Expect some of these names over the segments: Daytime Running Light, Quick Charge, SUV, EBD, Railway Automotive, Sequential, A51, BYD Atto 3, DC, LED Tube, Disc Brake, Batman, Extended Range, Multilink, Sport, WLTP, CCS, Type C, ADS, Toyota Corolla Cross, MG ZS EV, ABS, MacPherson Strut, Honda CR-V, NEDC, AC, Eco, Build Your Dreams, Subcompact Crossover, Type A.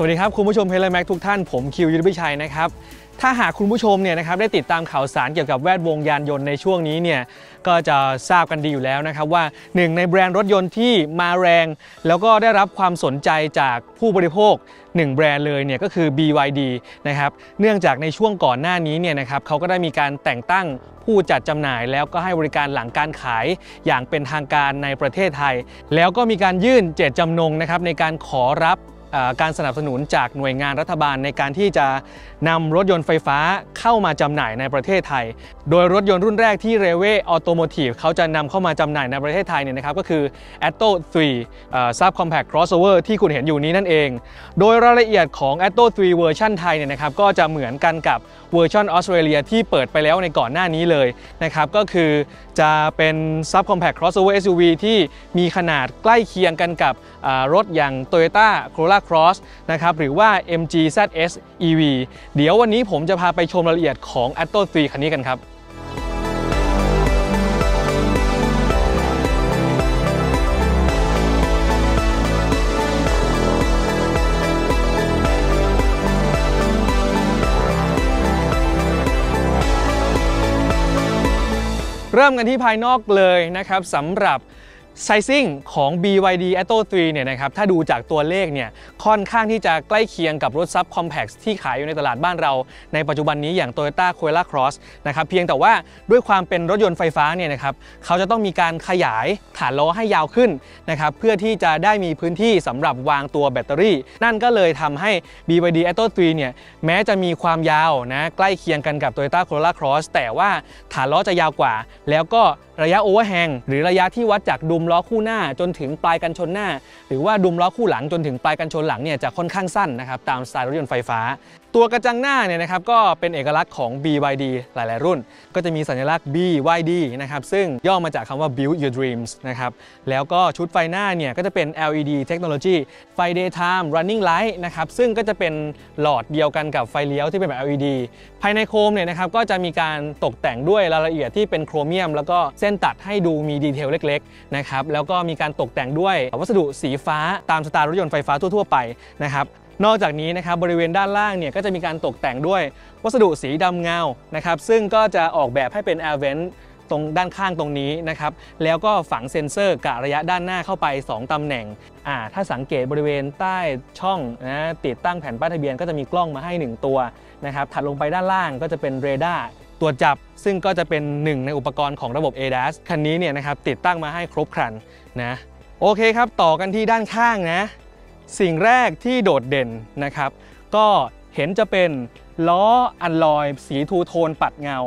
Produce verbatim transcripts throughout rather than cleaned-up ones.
สวัสดีครับคุณผู้ชมเฮลแม็กทุกท่านผมคิวยุทธพิชัยนะครับถ้าหากคุณผู้ชมเนี่ยนะครับได้ติดตามข่าวสารเกี่ยวกับแวดวงยานยนต์ในช่วงนี้เนี่ยก็จะทราบกันดีอยู่แล้วนะครับว่าหนึ่งในแบรนด์รถยนต์ที่มาแรงแล้วก็ได้รับความสนใจจากผู้บริโภคหนึ่งแบรนด์เลยเนี่ยก็คือ บี วาย ดี นะครับเนื่องจากในช่วงก่อนหน้านี้เนี่ยนะครับเขาก็ได้มีการแต่งตั้งผู้จัดจำหน่ายแล้วก็ให้บริการหลังการขายอย่างเป็นทางการในประเทศไทยแล้วก็มีการยื่นเจตจำนงนะครับในการขอรับการสนับสนุนจากหน่วยงานรัฐบาลในการที่จะนำรถยนต์ไฟฟ้าเข้ามาจำหน่ายในประเทศไทยโดยรถยนต์รุ่นแรกที่ Railway Automotive เขาจะนำเข้ามาจำหน่ายในประเทศไทยเนี่ยนะครับก็คือ แอตโต้ ทรี Subcompact Crossover ที่คุณเห็นอยู่นี้นั่นเองโดยรายละเอียดของ แอตโต้ ทรี เวอร์ชันไทยเนี่ยนะครับก็จะเหมือนกันกับเวอร์ชันออสเตรเลียที่เปิดไปแล้วในก่อนหน้านี้เลยนะครับก็คือจะเป็น Subcompact Crossover เอส ยู วี ที่มีขนาดใกล้เคียงกันกับรถอย่าง Toyota Corolla Cross นะครับหรือว่า เอ็ม จี แซด เอส อี วี เดี๋ยววันนี้ผมจะพาไปชมรายละเอียดของ แอตโต้ ทรี คันนี้กันครับเริ่มกันที่ภายนอกเลยนะครับสำหรับไซซิ่งของ บี วาย ดี แอตโต้ ทรี เนี่ยนะครับถ้าดูจากตัวเลขเนี่ยค่อนข้างที่จะใกล้เคียงกับรถซับคอมแพคที่ขายอยู่ในตลาดบ้านเราในปัจจุบันนี้อย่าง Toyota Corolla Cross นะครับเพียงแต่ว่าด้วยความเป็นรถยนต์ไฟฟ้าเนี่ยนะครับเขาจะต้องมีการขยายฐานล้อให้ยาวขึ้นนะครับเพื่อที่จะได้มีพื้นที่สำหรับวางตัวแบตเตอรี่นั่นก็เลยทำให้ บี วาย ดี แอตโต้ ทรี เนี่ยแม้จะมีความยาวนะใกล้เคียงกันกับ Toyota Corolla Cross แต่ว่าฐานล้อจะยาวกว่าแล้วก็ระยะโอเวอร์แฮงหรือระยะที่วัดจากดุมล้อคู่หน้าจนถึงปลายกันชนหน้าหรือว่าดุมล้อคู่หลังจนถึงปลายกันชนหลังเนี่ยจะค่อนข้างสั้นนะครับตามสไตล์รถยนต์ไฟฟ้าตัวกระจังหน้าเนี่ยนะครับก็เป็นเอกลักษณ์ของ บี วาย ดี หลายๆรุ่นก็จะมีสัญลักษณ์ บี วาย ดี นะครับซึ่งย่อมาจากคำว่า Build Your Dreams นะครับแล้วก็ชุดไฟหน้าเนี่ยก็จะเป็น แอล อี ดี Technology ไฟ Daytime Running Light นะครับซึ่งก็จะเป็นหลอดเดียวกันกับไฟเลี้ยวที่เป็นแบบ แอล อี ดี ภายในโคมเนี่ยนะครับก็จะมีการตกแต่งด้วยรายละเอียดที่เป็นโครเมียมแล้วก็เส้นตัดให้ดูมีดีเทลเล็กๆนะครับแล้วก็มีการตกแต่งด้วยวัสดุสีฟ้าตามสไตล์รถยนต์ไฟฟ้าทั่วๆไปนะครับนอกจากนี้นะครับบริเวณด้านล่างเนี่ยก็จะมีการตกแต่งด้วยวัสดุสีดำเงานะครับซึ่งก็จะออกแบบให้เป็น แอร์ เวนท์ ตรงด้านข้างตรงนี้นะครับแล้วก็ฝังเซ็นเซอร์กะระยะด้านหน้าเข้าไปสองตำแหน่งอ่าถ้าสังเกตบริเวณใต้ช่องนะติดตั้งแผ่นป้ายทะเบียนก็จะมีกล้องมาให้หนึ่งตัวนะครับถัดลงไปด้านล่างก็จะเป็นเรดาร์ตรวจจับซึ่งก็จะเป็นหนึ่งในอุปกรณ์ของระบบ เอ ดี เอส คันนี้เนี่ยนะครับติดตั้งมาให้ครบครันนะโอเคครับต่อกันที่ด้านข้างนะสิ่งแรกที่โดดเด่นนะครับก็เห็นจะเป็นล้ออัลลอยสีทูโทนปัดเงา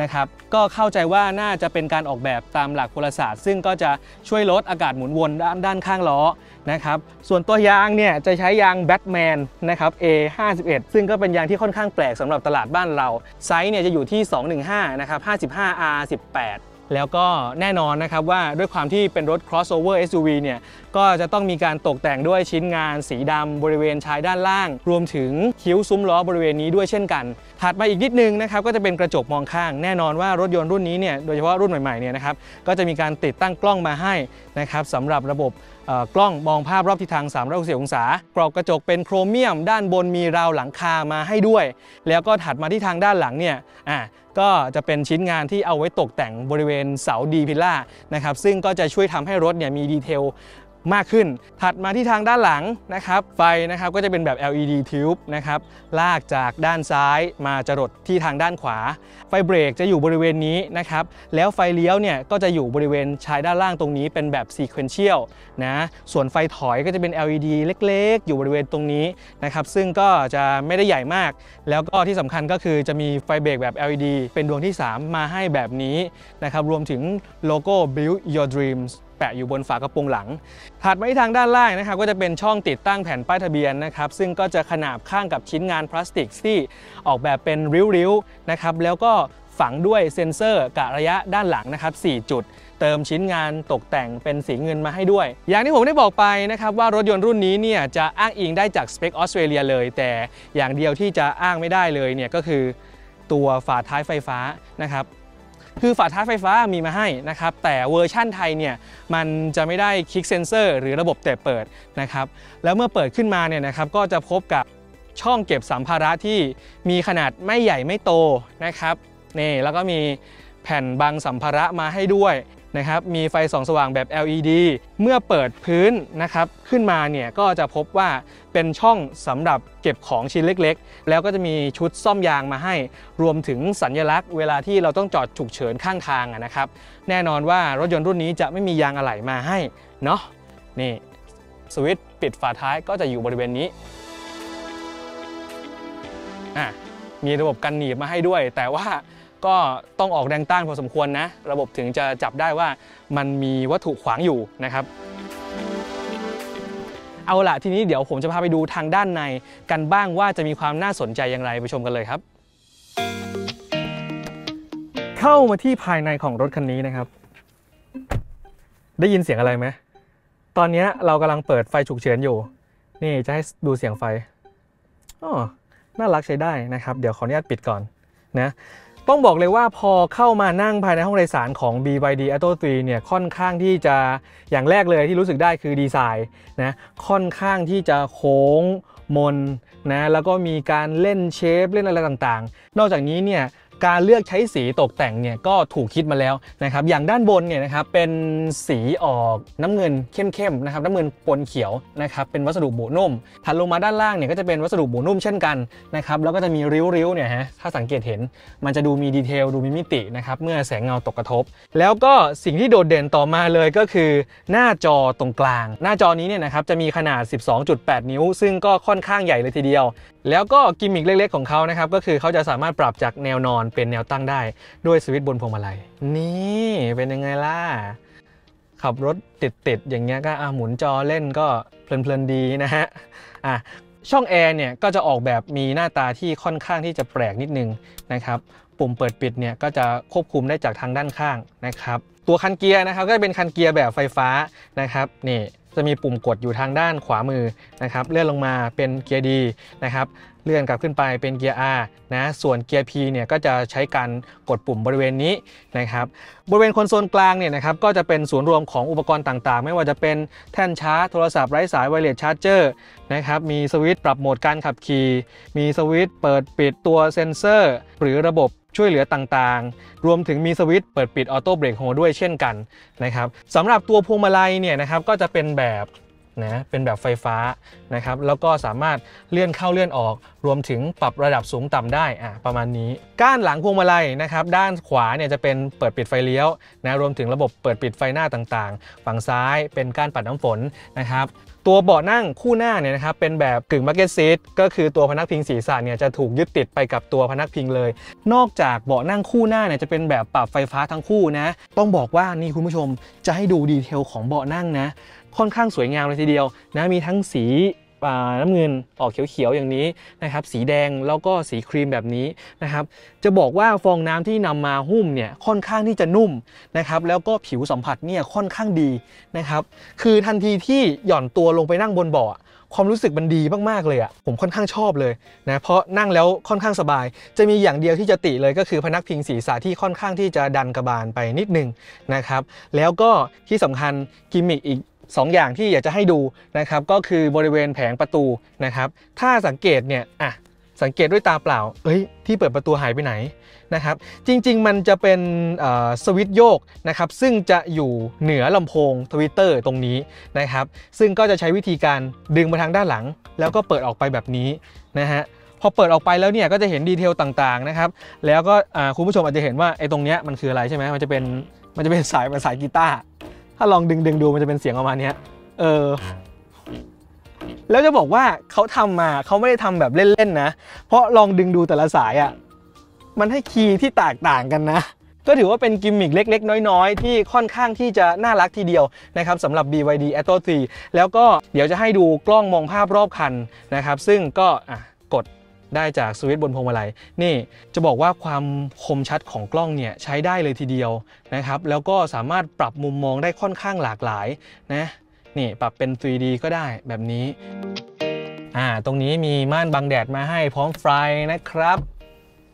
นะครับก็เข้าใจว่าน่าจะเป็นการออกแบบตามหลักพลศาสตร์ซึ่งก็จะช่วยลดอากาศหมุนวนด้านด้านข้างล้อนะครับส่วนตัวยางเนี่ยจะใช้ยางแบทแมนนะครับ เอ ห้าสิบเอ็ด ซึ่งก็เป็นยางที่ค่อนข้างแปลกสำหรับตลาดบ้านเราไซส์เนี่ยจะอยู่ที่สองหนึ่งห้านะครับ ห้าสิบห้า อาร์ สิบแปดแล้วก็แน่นอนนะครับว่าด้วยความที่เป็นรถ crossover เอส ยู วี เนี่ยก็จะต้องมีการตกแต่งด้วยชิ้นงานสีดำบริเวณชายด้านล่างรวมถึงคิ้วซุ้มล้อบริเวณนี้ด้วยเช่นกันถัดมาอีกนิดนึงนะครับก็จะเป็นกระจกมองข้างแน่นอนว่ารถยนต์รุ่นนี้เนี่ยโดยเฉพาะรุ่นใหม่ๆเนี่ยนะครับก็จะมีการติดตั้งกล้องมาให้นะครับสำหรับระบบกล้องมองภาพรอบทิศทางสามร้อยหกสิบองศากรอบกระจกเป็นโครเมียมด้านบนมีราวหลังคามาให้ด้วยแล้วก็ถัดมาที่ทางด้านหลังเนี่ยอ่ะก็จะเป็นชิ้นงานที่เอาไว้ตกแต่งบริเวณเสาดีพิล่านะครับซึ่งก็จะช่วยทำให้รถเนี่ยมีดีเทลมากขึ้นถัดมาที่ทางด้านหลังนะครับไฟนะครับก็จะเป็นแบบ แอล อี ดี Tube นะครับลากจากด้านซ้ายมาจรดที่ทางด้านขวาไฟเบรกจะอยู่บริเวณนี้นะครับแล้วไฟเลี้ยวเนี่ยก็จะอยู่บริเวณชายด้านล่างตรงนี้เป็นแบบ Sequential นะส่วนไฟถอยก็จะเป็น แอล อี ดี เล็กๆอยู่บริเวณตรงนี้นะครับซึ่งก็จะไม่ได้ใหญ่มากแล้วก็ที่สำคัญก็คือจะมีไฟเบรกแบบ แอล อี ดี เป็นดวงที่สามมาให้แบบนี้นะครับรวมถึงโลโก้ Build Your Dreamsแปะอยู่บนฝากระโปรงหลังถัดมาที่ทางด้านล่างนะครับก็จะเป็นช่องติดตั้งแผ่นป้ายทะเบียนนะครับซึ่งก็จะขนาบข้างกับชิ้นงานพลาสติกที่ออกแบบเป็นริ้วๆนะครับแล้วก็ฝังด้วยเซ็นเซอร์กะระยะด้านหลังนะครับสี่จุดเติมชิ้นงานตกแต่งเป็นสีเงินมาให้ด้วยอย่างที่ผมได้บอกไปนะครับว่ารถยนต์รุ่นนี้เนี่ยจะอ้างอิงได้จากสเปคออสเตรเลียเลยแต่อย่างเดียวที่จะอ้างไม่ได้เลยเนี่ยก็คือตัวฝาท้ายไฟฟ้านะครับ คือฝาท้ายไฟฟ้ามีมาให้นะครับแต่เวอร์ชั่นไทยเนี่ยมันจะไม่ได้คิกเซนเซอร์หรือระบบเตะเปิดนะครับแล้วเมื่อเปิดขึ้นมาเนี่ยนะครับก็จะพบกับช่องเก็บสัมภาระที่มีขนาดไม่ใหญ่ไม่โตนะครับนี่แล้วก็มีแผ่นบังสัมภาระมาให้ด้วยนะครับมีไฟส่องสว่างแบบ แอล อี ดี เมื่อเปิดพื้นนะครับขึ้นมาเนี่ยก็จะพบว่าเป็นช่องสำหรับเก็บของชิ้นเล็กๆแล้วก็จะมีชุดซ่อมยางมาให้รวมถึงสัญลักษณ์เวลาที่เราต้องจอดฉุกเฉินข้างทางนะครับแน่นอนว่ารถยนต์รุ่นนี้จะไม่มียางอะไหล่มาให้เนาะนี่สวิตช์ปิดฝาท้ายก็จะอยู่บริเวณนี้อ่ะมีระบบกันหนีบมาให้ด้วยแต่ว่าก็ต้องออกแรงต้านพอสมควรนะระบบถึงจะจับได้ว่ามันมีวัตถุขวางอยู่นะครับเอาล่ะทีนี้เดี๋ยวผมจะพาไปดูทางด้านในกันบ้างว่าจะมีความน่าสนใจอย่างไรไปชมกันเลยครับเข้ามาที่ภายในของรถคันนี้นะครับได้ยินเสียงอะไรไหมตอนนี้เรากำลังเปิดไฟฉุกเฉินอยู่นี่จะให้ดูเสียงไฟอ๋อน่ารักใช้ได้นะครับเดี๋ยวขออนุญาตปิดก่อนนะต้องบอกเลยว่าพอเข้ามานั่งภายในห้องโดยสารของ บี วาย ดี Atto สามเนี่ยค่อนข้างที่จะอย่างแรกเลยที่รู้สึกได้คือดีไซน์นะค่อนข้างที่จะโค้งมนนะแล้วก็มีการเล่นเชฟเล่นอะไรต่างๆนอกจากนี้เนี่ยการเลือกใช้สีตกแต่งเนี่ยก็ถูกคิดมาแล้วนะครับอย่างด้านบนเนี่ยนะครับเป็นสีออกน้ำเงินเข้มๆนะครับน้ำเงินปนเขียวนะครับเป็นวัสดุบุนุ่มถัดลงมาด้านล่างเนี่ยก็จะเป็นวัสดุบุนุ่มเช่นกันนะครับแล้วก็จะมีริ้วๆเนี่ยฮะถ้าสังเกตเห็นมันจะดูมีดีเทลดูมีมิตินะครับเมื่อแสงเงาตกกระทบแล้วก็สิ่งที่โดดเด่นต่อมาเลยก็คือหน้าจอตรงกลางหน้าจอนี้เนี่ยนะครับจะมีขนาด สิบสองจุดแปด นิ้วซึ่งก็ค่อนข้างใหญ่เลยทีเดียวแล้วก็กิมมิคเล็กๆของเขานะครับก็คือเขาจะสามารถปรับจากแนวนอนเป็นแนวตั้งได้ด้วยสวิตช์บนพวงมาลัยนี่เป็นยังไงล่ะขับรถติดๆอย่างเงี้ยก็หมุนจอเล่นก็เพลินๆดีนะฮะอ่ะช่องแอร์เนี่ยก็จะออกแบบมีหน้าตาที่ค่อนข้างที่จะแปลกนิดนึงนะครับปุ่มเปิดปิดเนี่ยก็จะควบคุมได้จากทางด้านข้างนะครับตัวคันเกียร์นะครับก็จะเป็นคันเกียร์แบบไฟฟ้านะครับนี่จะมีปุ่มกดอยู่ทางด้านขวามือนะครับเลื่อนลงมาเป็นเกียร์ D นะครับเลื่อนกลับขึ้นไปเป็นเกียร์ R นะส่วนเกียร์ P เนี่ยก็จะใช้การกดปุ่มบริเวณนี้นะครับบริเวณคอนโซลกลางเนี่ยนะครับก็จะเป็นศูนย์รวมของอุปกรณ์ต่างๆไม่ว่าจะเป็นแท่นชาร์จโทรศัพท์ไร้สายไวเลสชาร์จเจอร์นะครับมีสวิตช์ปรับโหมดการขับขี่มีสวิตช์เปิดปิดตัวเซ็นเซอร์หรือระบบช่วยเหลือต่างๆรวมถึงมีสวิตช์เปิดปิดออโต้เบรกโฮด้วยเช่นกันนะครับสำหรับตัวพวงมาลัยเนี่ยนะครับก็จะเป็นแบบนะเป็นแบบไฟฟ้านะครับแล้วก็สามารถเลื่อนเข้าเลื่อนออกรวมถึงปรับระดับสูงต่ำได้อ่ะประมาณนี้ก้านหลังพวงมาลัยนะครับด้านขวาเนี่ยจะเป็นเปิดปิดไฟเลี้ยวนะรวมถึงระบบเปิดปิดไฟหน้าต่างๆฝั่งซ้ายเป็นก้านปัดน้ำฝนนะครับตัวเบาะนั่งคู่หน้าเนี่ยนะครับเป็นแบบกึ่งบัคเก็ตซีทก็คือตัวพนักพิงศีรษะเนี่ยจะถูกยึดติดไปกับตัวพนักพิงเลยนอกจากเบาะนั่งคู่หน้าเนี่ยจะเป็นแบบปรับไฟฟ้าทั้งคู่นะต้องบอกว่านี่คุณผู้ชมจะให้ดูดีเทลของเบาะนั่งนะค่อนข้างสวยงามเลยทีเดียวนะมีทั้งสีน้ำเงินออกเขียวๆอย่างนี้นะครับสีแดงแล้วก็สีครีมแบบนี้นะครับจะบอกว่าฟองน้ำที่นำมาหุ้มเนี่ยค่อนข้างที่จะนุ่มนะครับแล้วก็ผิวสัมผัสเนี่ยค่อนข้างดีนะครับคือทันทีที่หย่อนตัวลงไปนั่งบนเบาะความรู้สึกมันดีมากๆเลยอ่ะผมค่อนข้างชอบเลยนะเพราะนั่งแล้วค่อนข้างสบายจะมีอย่างเดียวที่จะติเลยก็คือพนักพิงศีรษะที่ค่อนข้างที่จะดันกระบาลไปนิดนึงนะครับแล้วก็ที่สำคัญกิมมิคอีกสองอย่างที่อยากจะให้ดูนะครับก็คือบริเวณแผงประตูนะครับถ้าสังเกตเนี่ยอ่ะสังเกตด้วยตาเปล่าเอ้ยที่เปิดประตูหายไปไหนนะครับจริงๆมันจะเป็นสวิตช์โยกนะครับซึ่งจะอยู่เหนือลำโพงทวิตเตอร์ตรงนี้นะครับซึ่งก็จะใช้วิธีการดึงมาทางด้านหลังแล้วก็เปิดออกไปแบบนี้นะฮะพอเปิดออกไปแล้วเนี่ยก็จะเห็นดีเทลต่างๆนะครับแล้วก็คุณผู้ชมอาจจะเห็นว่าไอ้ตรงเนี้ยมันคืออะไรใช่ไหมมันจะเป็นมันจะเป็นสายเป็นสายกีตาร์ถ้าลองดึงดึงดูมันจะเป็นเสียงออกมาเนี้ยเออแล้วจะบอกว่าเขาทำมาเขาไม่ได้ทำแบบเล่นๆนะเพราะลองดึงดูแต่ละสายอ่ะมันให้คีย์ที่แตกต่างกันนะก็ถือว่าเป็นกิมมิคเล็กๆน้อยๆที่ค่อนข้างที่จะน่ารักทีเดียวนะครับสำหรับ บี วาย ดี Atto สามแล้วก็เดี๋ยวจะให้ดูกล้องมองภาพรอบคันนะครับซึ่งก็กดได้จากสวิตช์บนพวงมาลัยนี่จะบอกว่าความคมชัดของกล้องเนี่ยใช้ได้เลยทีเดียวนะครับแล้วก็สามารถปรับมุมมองได้ค่อนข้างหลากหลายนะนี่ปรับเป็น ทรีดี ก็ได้แบบนี้อ่าตรงนี้มีม่านบังแดดมาให้พร้อมไฟนะครับ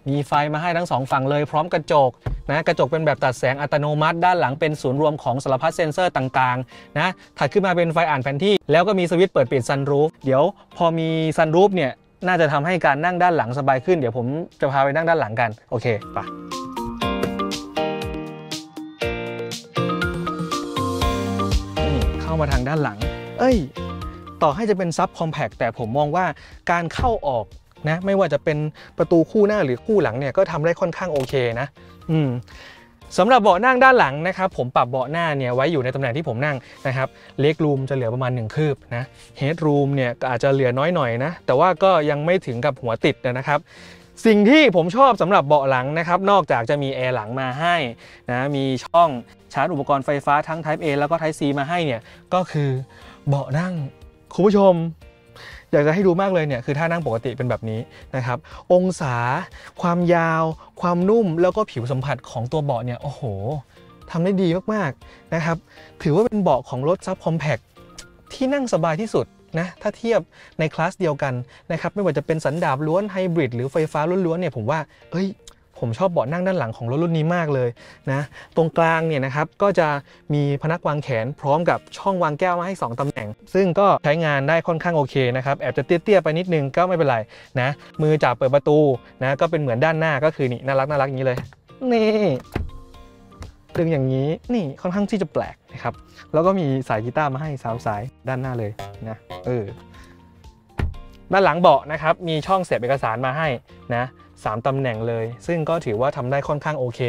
มีไฟมาให้ทั้งสองฝั่งเลยพร้อมกระจก นะกระจกเป็นแบบตัดแสงอัตโนมัติด้านหลังเป็นศูนย์รวมของสารพัดเซ็นเซอร์ต่างๆนะถัดขึ้นมาเป็นไฟอ่านแผนที่แล้วก็มีสวิตช์เปิดปิดซันรูฟเดี๋ยวพอมีซันรูฟเนี่ยน่าจะทำให้การนั่งด้านหลังสบายขึ้นเดี๋ยวผมจะพาไปนั่งด้านหลังกันโอเคไปเข้ามาทางด้านหลังเอ้ยต่อให้จะเป็นซับคอมแพคแต่ผมมองว่าการเข้าออกนะไม่ว่าจะเป็นประตูคู่หน้าหรือคู่หลังเนี่ยก็ทำได้ค่อนข้างโอเคนะอืมสำหรับเบาะนั่งด้านหลังนะครับผมปรับเบาะหน้าเนี่ยไว้อยู่ในตำแหน่งที่ผมนั่งนะครับเล็กรูมจะเหลือประมาณหนึ่งคืบนะเฮดรูมเนี่ยอาจจะเหลือน้อยหน่อยนะแต่ว่าก็ยังไม่ถึงกับหัวติดนะครับสิ่งที่ผมชอบสำหรับเบาะหลังนะครับนอกจากจะมีแอร์หลังมาให้นะมีช่องชาร์จอุปกรณ์ไฟฟ้าทั้ง ไทป์ เอ แล้วก็ ไทป์ ซี มาให้เนี่ยก็คือเบาะนั่งคุณผู้ชมอยากจะให้ดูมากเลยเนี่ยคือถ้านั่งปกติเป็นแบบนี้นะครับองศาความยาวความนุ่มแล้วก็ผิวสัมผัสของตัวเบาะเนี่ยโอ้โหทำได้ดีมากๆนะครับถือว่าเป็นเบาะของรถซับคอมแพคที่นั่งสบายที่สุดนะถ้าเทียบในคลาสเดียวกันนะครับไม่ว่าจะเป็นสันดาปล้วนไฮบริดหรือไฟฟ้าล้วนๆเนี่ยผมว่าเอ้ยผมชอบเบาะนั่งด้านหลังของรถรุ่นนี้มากเลยนะตรงกลางเนี่ยนะครับก็จะมีพนักวางแขนพร้อมกับช่องวางแก้วมาให้สองตำแหน่งซึ่งก็ใช้งานได้ค่อนข้างโอเคนะครับแอบจะเตี้ยๆไปนิดนึงก็ไม่เป็นไรนะมือจับเปิดประตูนะก็เป็นเหมือนด้านหน้าก็คือนี่น่ารักน่ารักอย่างนี้เลยนี่ดึงอย่างนี้นี่ค่อนข้างที่จะแปลกนะครับแล้วก็มีสายกีตาร์มาให้สามสายด้านหน้าเลยนะเออด้านหลังเบาะนะครับมีช่องเสียบเอกสารมาให้นะสามตำแหน่งเลยซึ่งก็ถือว่าทำได้ค่อนข้างโอเค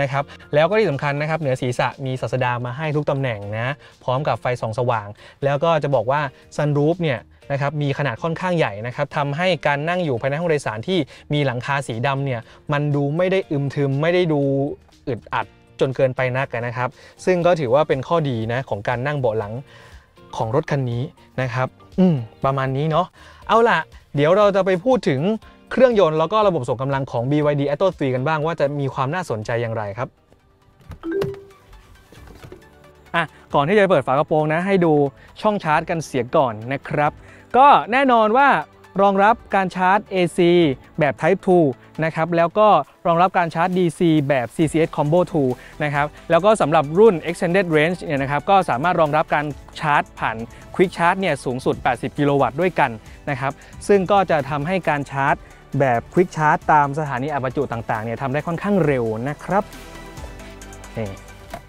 นะครับแล้วก็ที่สำคัญนะครับเหนือศีรษะมีศาสดามาให้ทุกตำแหน่งนะพร้อมกับไฟส่องสว่างแล้วก็จะบอกว่าซันรูฟเนี่ยนะครับมีขนาดค่อนข้างใหญ่นะครับทำให้การนั่งอยู่ภายในห้องโดยสารที่มีหลังคาสีดำเนี่ยมันดูไม่ได้อึมทึมไม่ได้ดูอึดอัดจนเกินไปนักนะครับซึ่งก็ถือว่าเป็นข้อดีนะของการนั่งเบาะหลังของรถคันนี้นะครับอืมประมาณนี้เนาะเอาล่ะเดี๋ยวเราจะไปพูดถึงเครื่องยนต์แล้วก็ระบบส่งกำลังของ บี วาย ดี แอตโต้ ทรี กันบ้างว่าจะมีความน่าสนใจอย่างไรครับอ่ะก่อนที่จะเปิดฝากระโปรงนะให้ดูช่องชาร์จกันเสียก่อนนะครับก็แน่นอนว่ารองรับการชาร์จ เอ ซี แบบ ไทป์ ทู นะครับแล้วก็รองรับการชาร์จ ดี ซี แบบ ซี ซี เอส คอมโบ ทู นะครับแล้วก็สำหรับรุ่น Extended Range เนี่ยนะครับก็สามารถรองรับการชาร์จผ่าน Quick Charge เนี่ยสูงสุดแปดสิบกิโลวัตต์ด้วยกันนะครับซึ่งก็จะทำให้การชาร์จแบบควิกชาร์จตามสถานีอัดประจุต่างๆเนี่ยทำได้ค่อนข้างเร็วนะครับ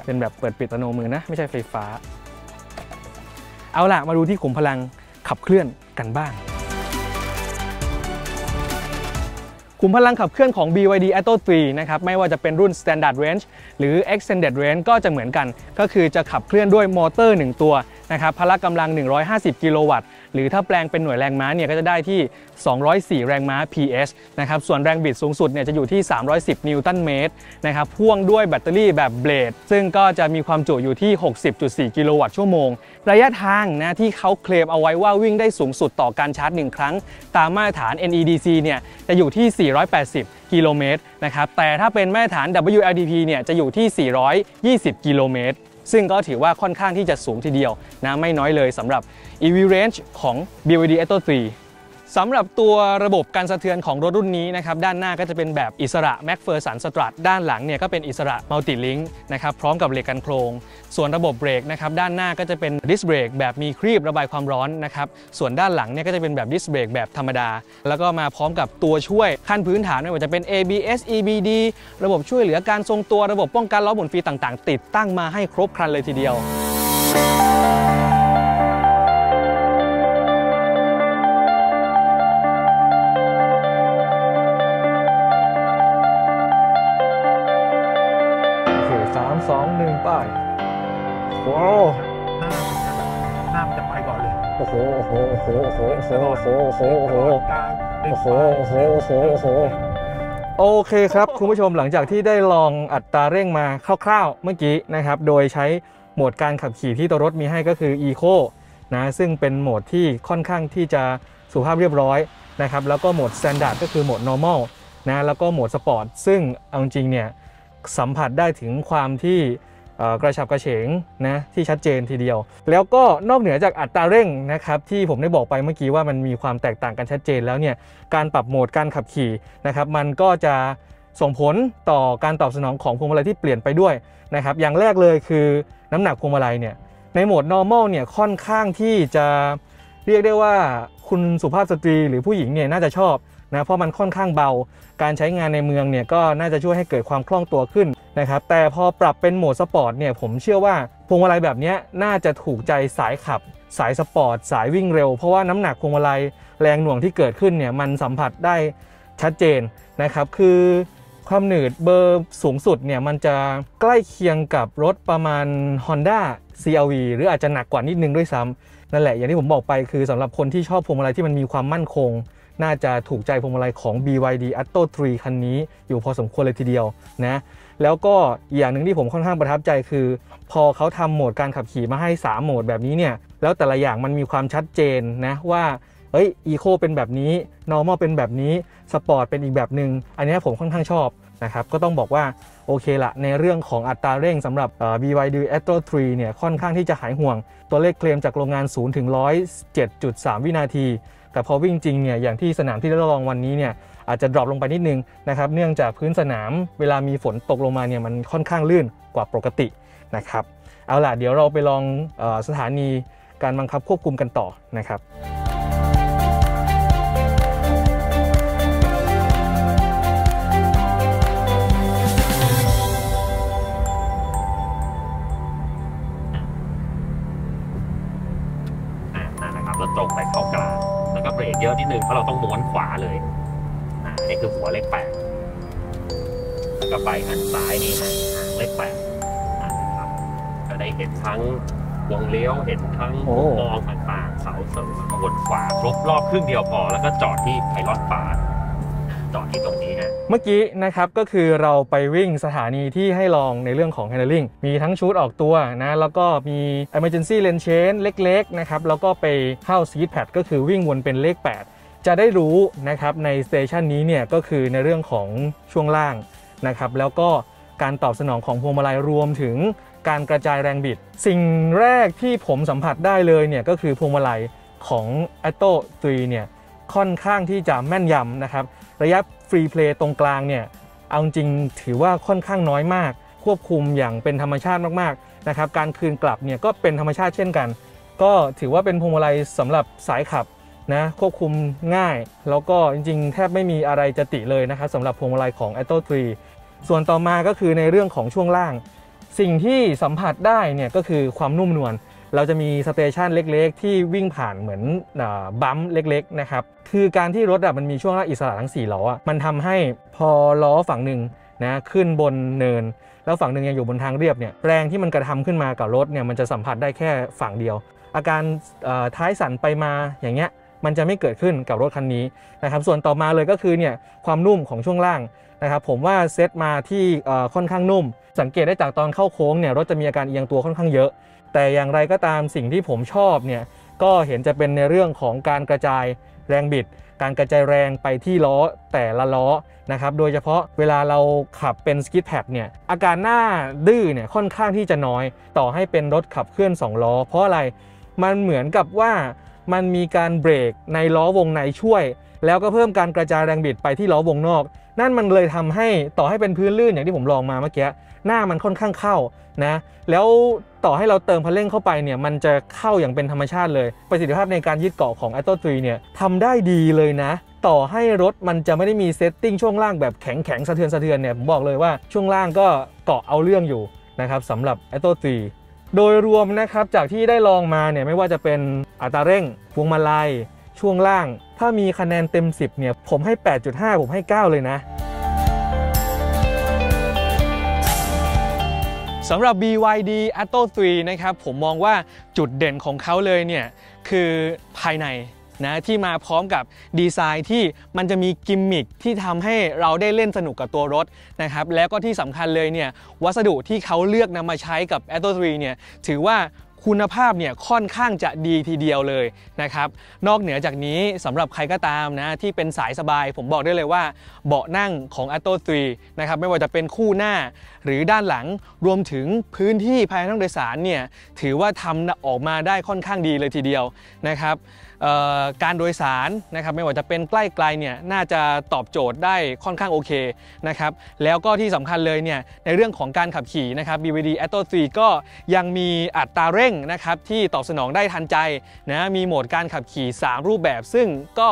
เป็นแบบเปิดปิดอัตโนมือนะไม่ใช่ไฟฟ้าเอาล่ะมาดูที่ขุมพลังขับเคลื่อนกันบ้างขุมพลังขับเคลื่อนของ บี วาย ดี แอตโต้ ทรี นะครับไม่ว่าจะเป็นรุ่น Standard Range หรือ Extended Range ก็จะเหมือนกันก็คือจะขับเคลื่อนด้วยมอเตอร์หนึ่งตัวนะครับพละกำลังหนึ่งร้อยห้าสิบกิโลวัตต์หรือถ้าแปลงเป็นหน่วยแรงม้าเนี่ยก็จะได้ที่สองร้อยสี่แรงม้า พี เอส นะครับส่วนแรงบิดสูงสุดเนี่ยจะอยู่ที่สามร้อยสิบนิวตันเมตรนะครับพ่วงด้วยแบตเตอรี่แบบเบลดซึ่งก็จะมีความจุอยู่ที่ หกสิบจุดสี่ กิโลวัตต์ชั่วโมงระยะทางนะที่เขาเคลมเอาไว้ว่าวิ่งได้สูงสุดต่อการชาร์จหนึ่งครั้งตามมาตรฐาน เอ็น อี ดี ซี เนี่ยจะอยู่ที่สี่ร้อยแปดสิบกิโลเมตรนะครับแต่ถ้าเป็นมาตรฐาน ดับเบิลยู แอล ดี พี เนี่ยจะอยู่ที่สี่ร้อยยี่สิบกิโลเมตรซึ่งก็ถือว่าค่อนข้างที่จะสูงทีเดียวนะไม่น้อยเลยสำหรับ อี วี Range ของ บี วาย ดี แอตโต้ ทรี สำหรับตัวระบบการสะเทือนของรถรุ่นนี้นะครับด้านหน้าก็จะเป็นแบบอิสระ MacPherson Strut ด้านหลังเนี่ยก็เป็นอิสระ Multilink นะครับพร้อมกับเหล็กกันโครงส่วนระบบเบรกนะครับด้านหน้าก็จะเป็น Disc Brake แบบมีครีบระบายความร้อนนะครับส่วนด้านหลังเนี่ยก็จะเป็นแบบ Disc Brake แบบธรรมดาแล้วก็มาพร้อมกับตัวช่วยขั้นพื้นฐานไม่ว่าจะเป็น เอ บี เอส อี บี ดี ระบบช่วยเหลือการทรงตัวระบบป้องกันล้อหมุนฟรีต่างๆติดตั้งมาให้ครบครันเลยทีเดียวสาม สอง หนึ่ง ไปโอ้หน้ามันจะไปก่อนเลยโอ้โหโอ้โหโอ้โหโอ้โหโอ้โหโอเคครับคุณผู้ชมหลังจากที่ได้ลองอัตราเร่งมาคร่าวๆเมื่อกี้นะครับโดยใช้โหมดการขับขี่ที่ตัวรถมีให้ก็คือ Eco นะซึ่งเป็นโหมดที่ค่อนข้างที่จะสุภาพเรียบร้อยนะครับแล้วก็โหมด Standard ก็คือโหมด Normal นะแล้วก็โหมด Sport ซึ่งเอาจริงเนี่ยสัมผัสได้ถึงความที่กระฉับกระเฉงนะที่ชัดเจนทีเดียวแล้วก็นอกเหนือจากอัตราเร่งนะครับที่ผมได้บอกไปเมื่อกี้ว่ามันมีความแตกต่างกันชัดเจนแล้วเนี่ยการปรับโหมดการขับขี่นะครับมันก็จะ ส่งผลต่อการตอบสนองของพวงมาลัยที่เปลี่ยนไปด้วยนะครับอย่างแรกเลยคือน้ำหนักพวงมาลัยเนี่ยในโหมด normal เนี่ยค่อนข้างที่จะเรียกได้ว่าคุณสุภาพสตรีหรือผู้หญิงเนี่ยน่าจะชอบนะเพราะมันค่อนข้างเบาการใช้งานในเมืองเนี่ยก็น่าจะช่วยให้เกิดความคล่องตัวขึ้นนะครับแต่พอปรับเป็นโหมดสปอร์ตเนี่ยผมเชื่อว่าพวงมาลัยแบบนี้น่าจะถูกใจสายขับสายสปอร์ตสายวิ่งเร็วเพราะว่าน้ำหนักพวงมาลัยแรงหน่วงที่เกิดขึ้นเนี่ยมันสัมผัสได้ชัดเจนนะครับคือความหนืดเบอร์สูงสุดเนี่ยมันจะใกล้เคียงกับรถประมาณ Honda ซี อาร์ วี หรืออาจจะหนักกว่านิดนึงด้วยซ้ำนั่นแหละอย่างที่ผมบอกไปคือสำหรับคนที่ชอบพวงมาลัยที่มันมีความมั่นคงน่าจะถูกใจพวงมาลัยของ บี วาย ดี Atto สาม คันนี้อยู่พอสมควรเลยทีเดียวนะแล้วก็อย่างหนึ่งที่ผมค่อนข้างประทับใจคือพอเขาทำโหมดการขับขี่มาให้สามโหมดแบบนี้เนี่ยแล้วแต่ละอย่างมันมีความชัดเจนนะว่าเอ้ย Eco เป็นแบบนี้ Normal เป็นแบบนี้ Sport เป็นอีกแบบหนึ่งอันนี้ผมค่อนข้างชอบนะครับก็ต้องบอกว่าโอเคละในเรื่องของอัตราเร่งสำหรับ บี วาย ดี Atto สามเนี่ยค่อนข้างที่จะหายห่วงตัวเลขเคลมจากโรงงานศูนย์ถึง หนึ่งร้อยเจ็ดจุดสาม วินาทีแต่พอวิ่งจริงเนี่ยอย่างที่สนามที่ได้ลองวันนี้เนี่ยอาจจะดรอปลงไปนิดนึงนะครับเนื่องจากพื้นสนามเวลามีฝนตกลงมาเนี่ยมันค่อนข้างลื่นกว่าปกตินะครับเอาล่ะเดี๋ยวเราไปลองสถานีการบังคับควบคุมกันต่อนะครับตรงไปเข้ากลางแล้วก็เบรกเยอะนิดนึงเพราะเราต้องม้วนขวาเลยอ่านี่คือหัวเลขแปดแล้วก็ไปหันซ้ายนี่ฮะหางเลขแปดนะครับก็ได้เห็นทั้งวงเลี้ยวเห็นทั้งมุมมองต่างๆเสาเสริมแล้วก็วนขวาครบรอบครึ่งเดียวพอแล้วก็จอดที่ไพลอตปาร์คจอดที่ตรงนี้ฮะเมื่อกี้นะครับก็คือเราไปวิ่งสถานีที่ให้ลองในเรื่องของ handling มีทั้งชุดออกตัวนะแล้วก็มี emergency lane change เล็กๆนะครับแล้วก็ไปเข้า seat pad ก็คือวิ่งวนเป็นเลขแปดจะได้รู้นะครับในสเตชันนี้เนี่ยก็คือในเรื่องของช่วงล่างนะครับแล้วก็การตอบสนองของพวงมาลัยรวมถึงการกระจายแรงบิดสิ่งแรกที่ผมสัมผัสได้เลยเนี่ยก็คือพวงมาลัยของ Atto สามเนี่ยค่อนข้างที่จะแม่นยำนะครับระยะฟรีเพลย์ตรงกลางเนี่ยเอาจริงถือว่าค่อนข้างน้อยมากควบคุมอย่างเป็นธรรมชาติมากๆนะครับการคืนกลับเนี่ยก็เป็นธรรมชาติเช่นกันก็ถือว่าเป็นพวงมาลัยสำหรับสายขับนะควบคุมง่ายแล้วก็จริงๆแทบไม่มีอะไรจะติเลยนะครับสำหรับพวงมาลัยของ Atto สามส่วนต่อมาก็คือในเรื่องของช่วงล่างสิ่งที่สัมผัสได้เนี่ยก็คือความนุ่มนวลเราจะมีสเตชันเล็กๆที่วิ่งผ่านเหมือนบัมป์เล็กๆนะครับคือการที่รถมันมีช่วงล่างอิสระทั้งสี่ล้อมันทำให้พอล้อฝั่งหนึ่งนะขึ้นบนเนินแล้วฝั่งหนึ่งยังอยู่บนทางเรียบเนี่ยแรงที่มันกระทำขึ้นมากับรถเนี่ยมันจะสัมผัสได้แค่ฝั่งเดียวอาการท้ายสั่นไปมาอย่างเงี้ยมันจะไม่เกิดขึ้นกับรถคันนี้นะครับส่วนต่อมาเลยก็คือเนี่ยความนุ่มของช่วงล่างนะครับผมว่าเซตมาที่ค่อนข้างนุ่มสังเกตได้จากตอนเข้าโค้งเนี่ยรถจะมีอาการเอียงตัวค่อนข้างเยอะแต่อย่างไรก็ตามสิ่งที่ผมชอบเนี่ยก็เห็นจะเป็นในเรื่องของการกระจายแรงบิดการกระจายแรงไปที่ล้อแต่ละล้อนะครับโดยเฉพาะเวลาเราขับเป็นสกิดแพดเนี่ยอาการหน้าดื้อเนี่ยค่อนข้างที่จะน้อยต่อให้เป็นรถขับเคลื่อนสองล้อเพราะอะไรมันเหมือนกับว่ามันมีการเบรกในล้อวงในช่วยแล้วก็เพิ่มการกระจายแรงบิดไปที่ล้อวงนอกนั่นมันเลยทำให้ต่อให้เป็นพื้นลื่นอย่างที่ผมลองมาเมื่อกี้หน้ามันค่อนข้างเข้านะแล้วต่อให้เราเติมพลังเร่งเข้าไปเนี่ยมันจะเข้าอย่างเป็นธรรมชาติเลยประสิทธิภาพในการยึดเกาะของ Atto สามเนี่ยทำได้ดีเลยนะต่อให้รถมันจะไม่ได้มีเซตติ้งช่วงล่างแบบแข็งแข็งสะเทือนสะเทือนเนี่ยผมบอกเลยว่าช่วงล่างก็เกาะเอาเรื่องอยู่นะครับสำหรับ Atto สามโดยรวมนะครับจากที่ได้ลองมาเนี่ยไม่ว่าจะเป็นอัตราเร่งพวงมาลัยช่วงล่างถ้ามีคะแนนเต็มสิบเนี่ยผมให้ แปดจุดห้า ผมให้เก้าเลยนะสำหรับ บี วาย ดี Atto สามนะครับผมมองว่าจุดเด่นของเขาเลยเนี่ยคือภายในนะที่มาพร้อมกับดีไซน์ที่มันจะมีกิมมิคที่ทำให้เราได้เล่นสนุกกับตัวรถนะครับแล้วก็ที่สำคัญเลยเนี่ยวัสดุที่เขาเลือกนำมาใช้กับ Atto สามเนี่ยถือว่าคุณภาพเนี่ยค่อนข้างจะดีทีเดียวเลยนะครับนอกเหนือจากนี้สำหรับใครก็ตามนะที่เป็นสายสบายผมบอกได้เลยว่าเบาะนั่งของ Atto สามนะครับไม่ว่าจะเป็นคู่หน้าหรือด้านหลังรวมถึงพื้นที่ภายในห้องโดยสารเนี่ยถือว่าทำออกมาได้ค่อนข้างดีเลยทีเดียวนะครับ การโดยสารนะครับไม่ว่าจะเป็นใกล้ไกลเนี่ยน่าจะตอบโจทย์ได้ค่อนข้างโอเคนะครับแล้วก็ที่สำคัญเลยเนี่ยในเรื่องของการขับขี่นะครับ บี วาย ดี แอตโต้ ทรี ก็ยังมีอัตราเร่งนะครับที่ตอบสนองได้ทันใจนะมีโหมดการขับขี่สามรูปแบบซึ่งก็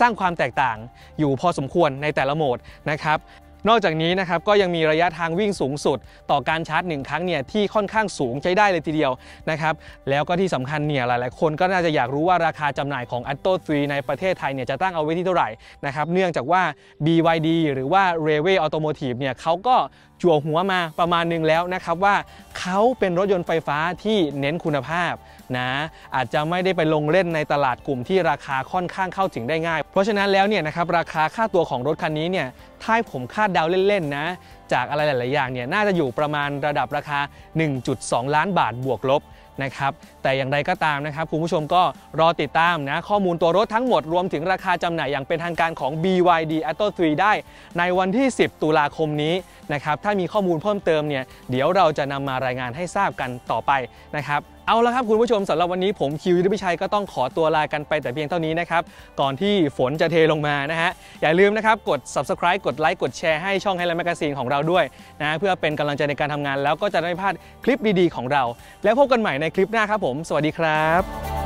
สร้างความแตกต่างอยู่พอสมควรในแต่ละโหมดนะครับนอกจากนี้นะครับก็ยังมีระยะทางวิ่งสูงสุดต่อการชาร์จหนึ่งครั้งเนี่ยที่ค่อนข้างสูงใช้ได้เลยทีเดียวนะครับแล้วก็ที่สำคัญเนี่ยหลายๆคนก็น่าจะอยากรู้ว่าราคาจำหน่ายของ แอตโต้ ทรี ในประเทศไทยเนี่ยจะตั้งเอาไว้ที่เท่าไหร่นะครับเนื่องจากว่า บี วาย ดี หรือว่า Railway Automotive เนี่ยเขาก็จั่วหัวมาประมาณนึงแล้วนะครับว่าเขาเป็นรถยนต์ไฟฟ้าที่เน้นคุณภาพนะอาจจะไม่ได้ไปลงเล่นในตลาดกลุ่มที่ราคาค่อนข้างเข้าถึงได้ง่ายเพราะฉะนั้นแล้วเนี่ยนะครับราคาค่าตัวของรถคันนี้เนี่ยถ้าผมคาดเดาเล่นๆนะจากอะไรหลายๆอย่างเนี่ยน่าจะอยู่ประมาณระดับราคา หนึ่งจุดสอง ล้านบาทบวกลบนะครับแต่อย่างไรก็ตามนะครับคุณผู้ชมก็รอติดตามนะข้อมูลตัวรถทั้งหมดรวมถึงราคาจำหน่ายอย่างเป็นทางการของ บี วาย ดี แอตโต้ ทรี ได้ในวันที่สิบตุลาคมนี้นะครับถ้ามีข้อมูลเพิ่มเติมเนี่ยเดี๋ยวเราจะนำมารายงานให้ทราบกันต่อไปนะครับเอาละครับคุณผู้ชมสำหรับวันนี้ผมคิวยุทธพิชัยก็ต้องขอตัวลากันไปแต่เพียงเท่านี้นะครับก่อนที่ฝนจะเทลงมานะฮะอย่าลืมนะครับกด ซับสไครบ์ กดไลค์กดแชร์ให้ช่องไฮไลท์แมกกาซีนของเราด้วยนะเพื่อเป็นกำลังใจในการทำงานแล้วก็จะไม่พลาดคลิปดีๆของเราแล้วพบกันใหม่ในคลิปหน้าครับผมสวัสดีครับ